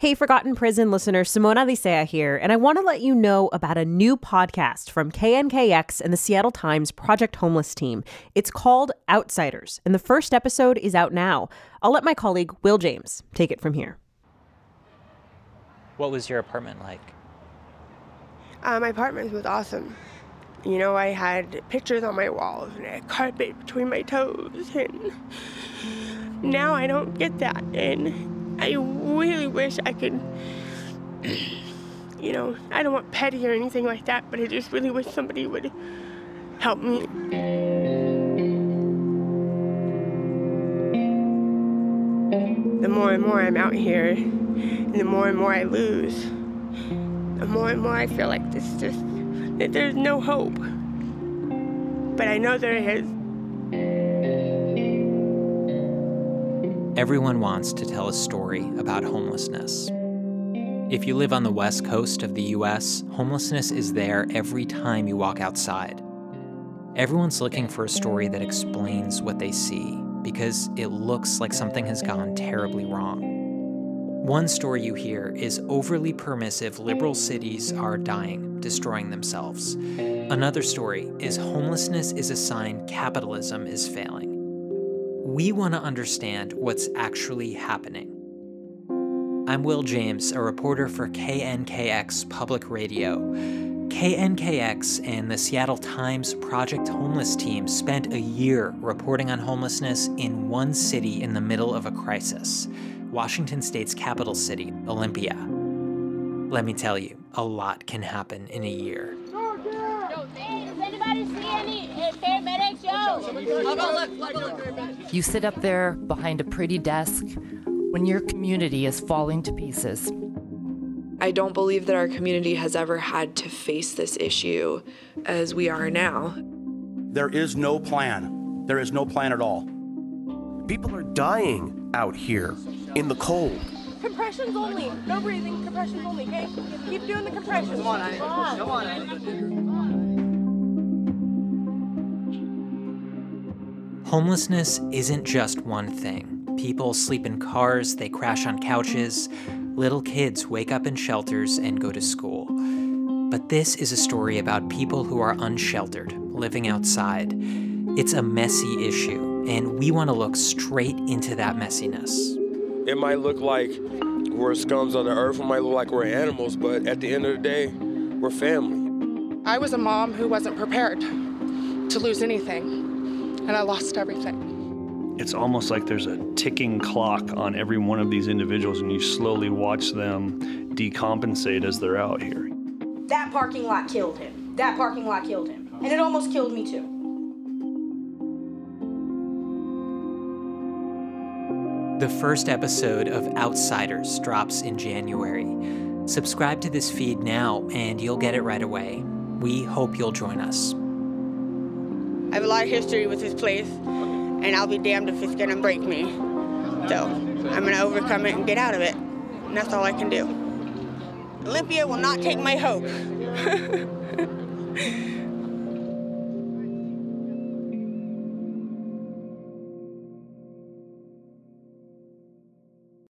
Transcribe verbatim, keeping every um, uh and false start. Hey, Forgotten Prison listener, Simona Licea here, and I want to let you know about a new podcast from K N K X and the Seattle Times Project Homeless team. It's called Outsiders, and the first episode is out now. I'll let my colleague, Will James, take it from here. What was your apartment like? Uh, my apartment was awesome. You know, I had pictures on my walls and I had carpet between my toes, and now I don't get that, and I really wish I could, you know, I don't want petty or anything like that, but I just really wish somebody would help me. The more and more I'm out here, and the more and more I lose, the more and more I feel like this just, that there's no hope. But I know there is. Everyone wants to tell a story about homelessness. If you live on the west coast of the U S, homelessness is there every time you walk outside. Everyone's looking for a story that explains what they see, because it looks like something has gone terribly wrong. One story you hear is overly permissive liberal cities are dying, destroying themselves. Another story is homelessness is a sign capitalism is failing. We want to understand what's actually happening. I'm Will James, a reporter for K N K X Public Radio. K N K X and the Seattle Times Project Homeless team spent a year reporting on homelessness in one city in the middle of a crisis, Washington State's capital city, Olympia. Let me tell you, a lot can happen in a year. You sit up there behind a pretty desk when your community is falling to pieces. I don't believe that our community has ever had to face this issue as we are now. There is no plan. There is no plan at all. People are dying out here in the cold. Compressions only. No breathing. Compressions only. Okay? Keep doing the compressions. Come on. Come on. Homelessness isn't just one thing. People sleep in cars, they crash on couches, little kids wake up in shelters and go to school. But this is a story about people who are unsheltered, living outside. It's a messy issue, and we want to look straight into that messiness. It might look like we're scums on the earth, it might look like we're animals, but at the end of the day, we're family. I was a mom who wasn't prepared to lose anything. And I lost everything. It's almost like there's a ticking clock on every one of these individuals, and you slowly watch them decompensate as they're out here. That parking lot killed him. That parking lot killed him. And it almost killed me too. The first episode of Outsiders drops in January. Subscribe to this feed now, and you'll get it right away. We hope you'll join us. I have a lot of history with this place, and I'll be damned if it's gonna break me. So I'm gonna overcome it and get out of it, and that's all I can do. Olympia will not take my hope.